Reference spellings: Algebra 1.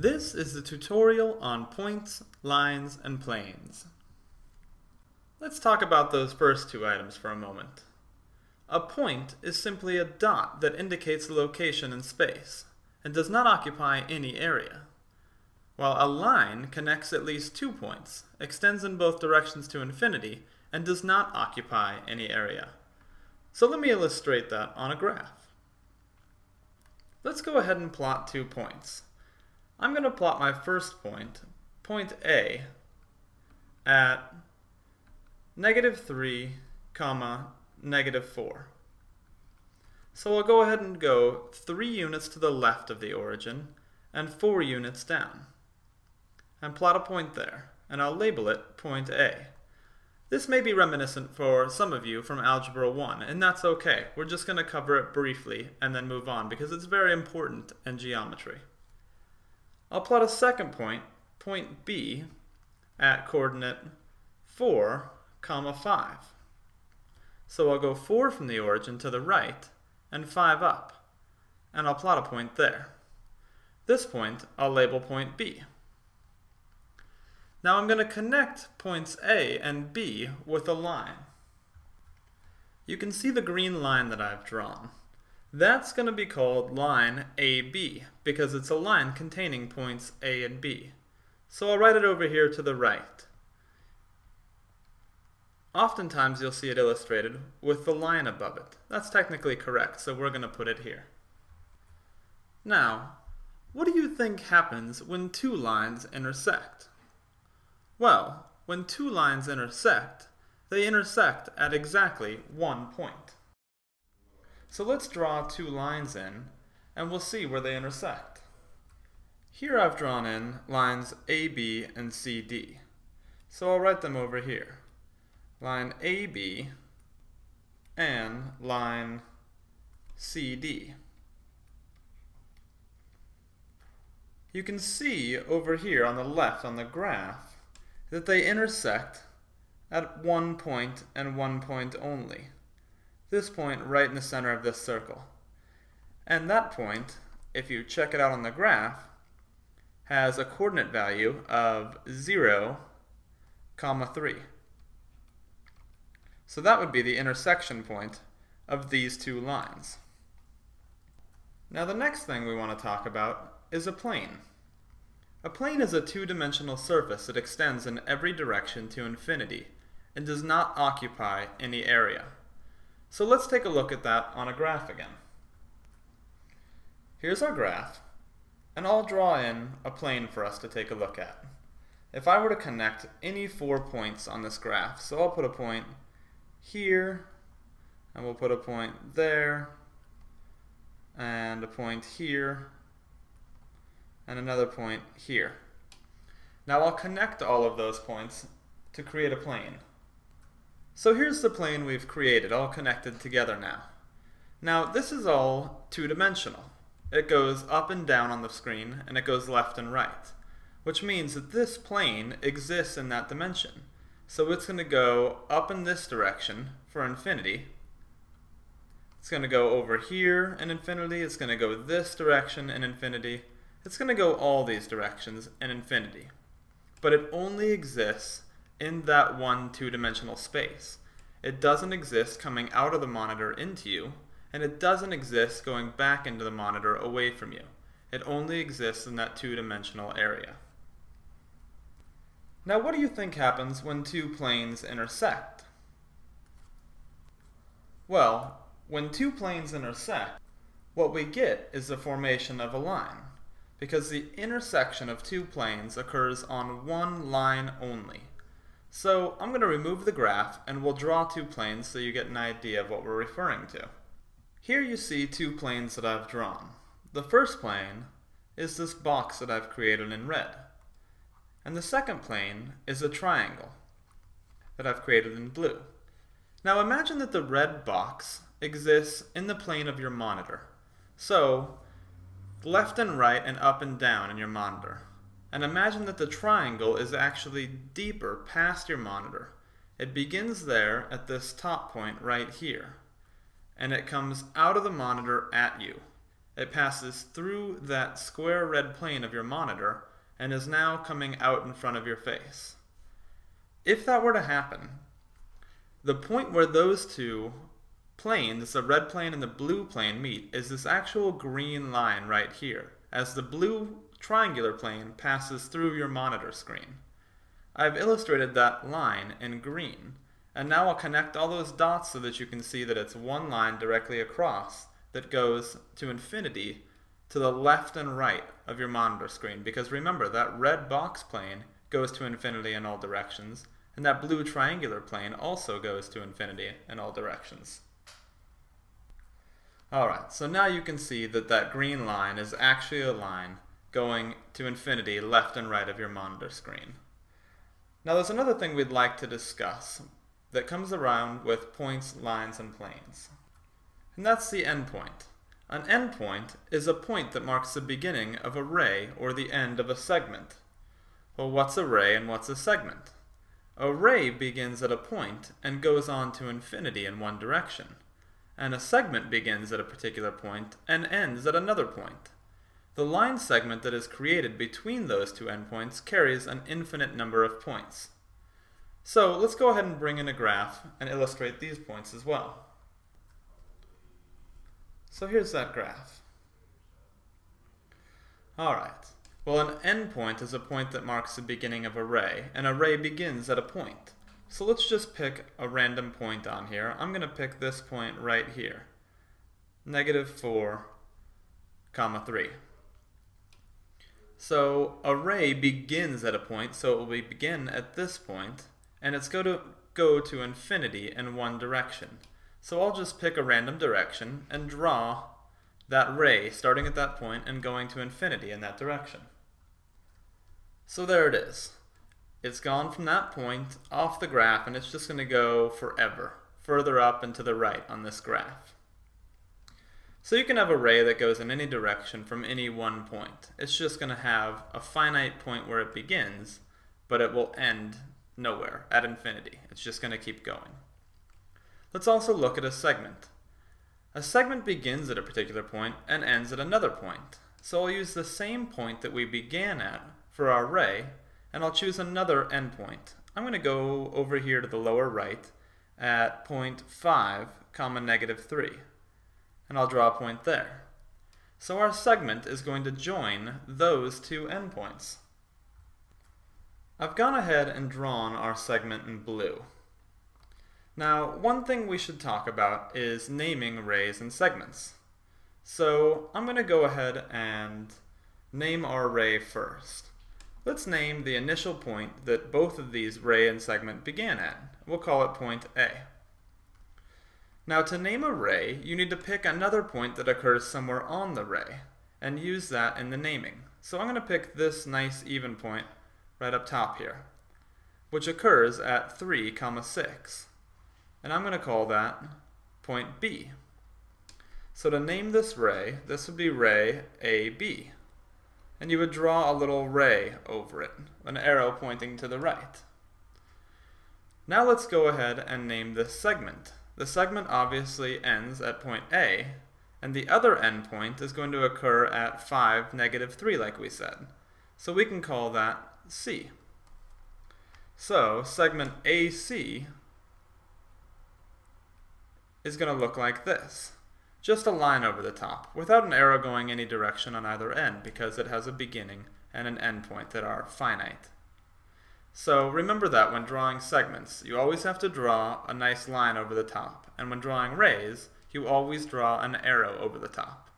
This is the tutorial on points, lines, and planes. Let's talk about those first two items for a moment. A point is simply a dot that indicates location in space and does not occupy any area, while a line connects at least 2 points, extends in both directions to infinity, and does not occupy any area. So let me illustrate that on a graph. Let's go ahead and plot 2 points. I'm going to plot my first point, point A, at -3, -4. So I'll go ahead and go 3 units to the left of the origin and 4 units down, and plot a point there, and I'll label it point A. This may be reminiscent for some of you from Algebra 1, and that's okay. We're just going to cover it briefly and then move on because it's very important in geometry. I'll plot a second point, point B, at coordinate 4, 5. So I'll go 4 from the origin to the right and 5 up, and I'll plot a point there. This point I'll label point B. Now I'm going to connect points A and B with a line. You can see the green line that I've drawn. That's going to be called line AB because it's a line containing points A and B. So I'll write it over here to the right. Oftentimes you'll see it illustrated with the line above it. That's technically correct, so we're going to put it here. Now, what do you think happens when two lines intersect? Well, when two lines intersect, they intersect at exactly 1 point. So let's draw 2 lines in, and we'll see where they intersect. Here I've drawn in lines AB and CD. So I'll write them over here. Line AB and line CD. You can see over here on the left on the graph that they intersect at 1 point and 1 point only. This point right in the center of this circle. And that point, if you check it out on the graph, has a coordinate value of 0, 3. So that would be the intersection point of these 2 lines. Now the next thing we want to talk about is a plane. A plane is a 2-dimensional surface that extends in every direction to infinity and does not occupy any area. So let's take a look at that on a graph again. Here's our graph, and I'll draw in a plane for us to take a look at. If I were to connect any 4 points on this graph, so I'll put a point here, and we'll put a point there, and a point here, and another point here. Now I'll connect all of those points to create a plane. So here's the plane we've created, all connected together now. Now this is all 2-dimensional. It goes up and down on the screen, and it goes left and right, which means that this plane exists in that dimension. So it's going to go up in this direction for infinity. It's going to go over here in infinity. It's going to go this direction in infinity. It's going to go all these directions in infinity. But it only exists in that 1 2-dimensional space. It doesn't exist coming out of the monitor into you, and it doesn't exist going back into the monitor away from you. It only exists in that 2-dimensional area. Now what do you think happens when 2 planes intersect? Well, when 2 planes intersect, what we get is the formation of a line, because the intersection of 2 planes occurs on 1 line only. So I'm going to remove the graph, and we'll draw 2 planes so you get an idea of what we're referring to. Here you see 2 planes that I've drawn. The first plane is this box that I've created in red, and the second plane is a triangle that I've created in blue. Now imagine that the red box exists in the plane of your monitor. So left and right and up and down in your monitor. And imagine that the triangle is actually deeper past your monitor. It begins there at this top point right here, and it comes out of the monitor at you. It passes through that square red plane of your monitor and is now coming out in front of your face. If that were to happen, the point where those two planes, the red plane and the blue plane, meet is this actual green line right here, as the blue triangular plane passes through your monitor screen. I've illustrated that line in green, and now I'll connect all those dots so that you can see that it's one line directly across that goes to infinity to the left and right of your monitor screen, because remember, that red box plane goes to infinity in all directions, and that blue triangular plane also goes to infinity in all directions. Alright, so now you can see that that green line is actually a line going to infinity left and right of your monitor screen. Now there's another thing we'd like to discuss that comes around with points, lines, and planes. And that's the endpoint. An endpoint is a point that marks the beginning of a ray or the end of a segment. Well, what's a ray and what's a segment? A ray begins at a point and goes on to infinity in one direction, and a segment begins at a particular point and ends at another point. The line segment that is created between those two endpoints carries an infinite number of points. So let's go ahead and bring in a graph and illustrate these points as well. So here's that graph. Alright, well, an endpoint is a point that marks the beginning of a ray, and a ray begins at a point. So let's just pick a random point on here. I'm going to pick this point right here, -4, 3. So a ray begins at a point, so it will begin at this point, and it's going to go to infinity in one direction. So I'll just pick a random direction and draw that ray starting at that point and going to infinity in that direction. So there it is. It's gone from that point off the graph, and it's just going to go forever, further up and to the right on this graph. So you can have a ray that goes in any direction from any one point. It's just going to have a finite point where it begins, but it will end nowhere, at infinity. It's just going to keep going. Let's also look at a segment. A segment begins at a particular point and ends at another point. So I'll use the same point that we began at for our ray, and I'll choose another endpoint. I'm going to go over here to the lower right at point 5, -3. And I'll draw a point there. So our segment is going to join those two endpoints. I've gone ahead and drawn our segment in blue. Now, one thing we should talk about is naming rays and segments. So I'm going to go ahead and name our ray first. Let's name the initial point that both of these ray and segment began at. We'll call it point A. Now, to name a ray, you need to pick another point that occurs somewhere on the ray and use that in the naming. So I'm going to pick this nice even point right up top here, which occurs at 3, 6. And I'm going to call that point B. So to name this ray, this would be ray AB. And you would draw a little ray over it, an arrow pointing to the right. Now let's go ahead and name this segment. The segment obviously ends at point A, and the other endpoint is going to occur at 5, -3, like we said. So we can call that C. So segment AC is going to look like this. Just a line over the top, without an arrow going any direction on either end, because it has a beginning and an endpoint that are finite. So remember that when drawing segments, you always have to draw a nice line over the top, and when drawing rays, you always draw an arrow over the top.